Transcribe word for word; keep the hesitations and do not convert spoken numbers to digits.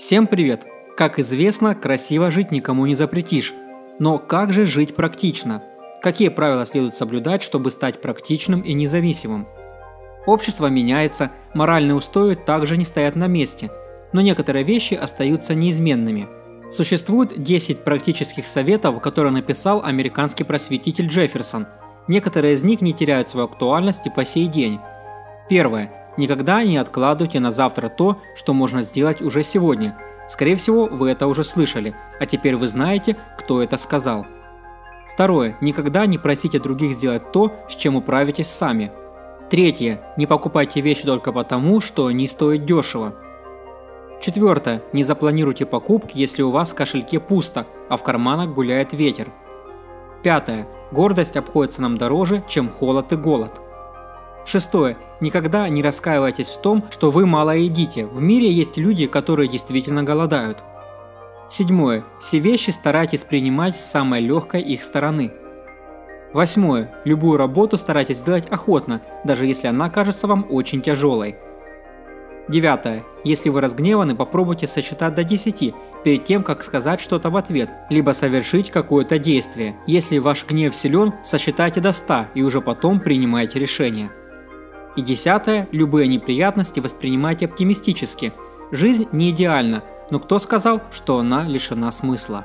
Всем привет! Как известно, красиво жить никому не запретишь. Но как же жить практично? Какие правила следует соблюдать, чтобы стать практичным и независимым? Общество меняется, моральные устои также не стоят на месте, но некоторые вещи остаются неизменными. Существует десять практических советов, которые написал американский просветитель Джефферсон. Некоторые из них не теряют свою актуальность и по сей день. Первое. Никогда не откладывайте на завтра то, что можно сделать уже сегодня. Скорее всего, вы это уже слышали, а теперь вы знаете, кто это сказал. Второе. Никогда не просите других сделать то, с чем управитесь сами. Третье. Не покупайте вещи только потому, что они стоят дешево. Четвертое. Не запланируйте покупки, если у вас в кошельке пусто, а в карманах гуляет ветер. Пятое. Гордость обходится нам дороже, чем холод и голод. Шестое. Никогда не раскаивайтесь в том, что вы мало едите. В мире есть люди, которые действительно голодают. Седьмое. Все вещи старайтесь принимать с самой легкой их стороны. Восьмое. Любую работу старайтесь делать охотно, даже если она кажется вам очень тяжелой. Девятое. Если вы разгневаны, попробуйте сосчитать до десяти перед тем, как сказать что-то в ответ, либо совершить какое-то действие. Если ваш гнев силен, сосчитайте до ста и уже потом принимайте решение. И десятое. Любые неприятности воспринимайте оптимистически. Жизнь не идеальна, но кто сказал, что она лишена смысла?